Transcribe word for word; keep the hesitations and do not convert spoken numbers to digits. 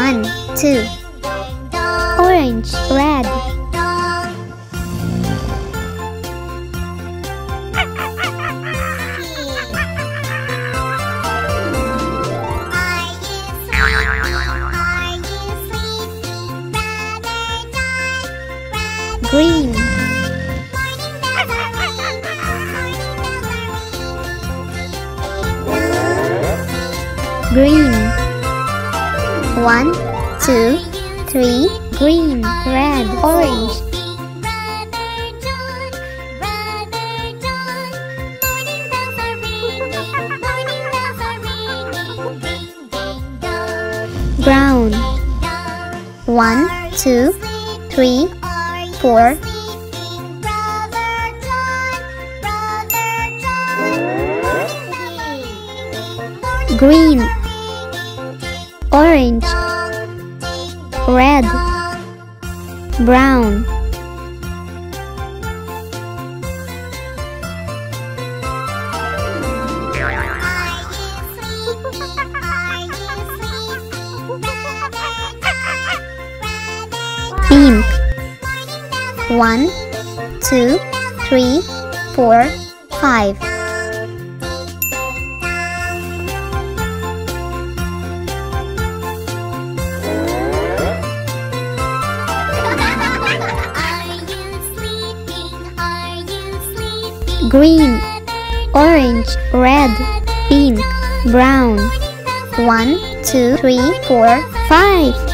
One, two. Orange, red. Green. Green. One, two, three. Green, red, orange. Brown. One, two, three. Four. Green, orange, red, brown. Pink. One, two, three, four, five. Green, orange, red, pink, brown. One, two, three, four, five.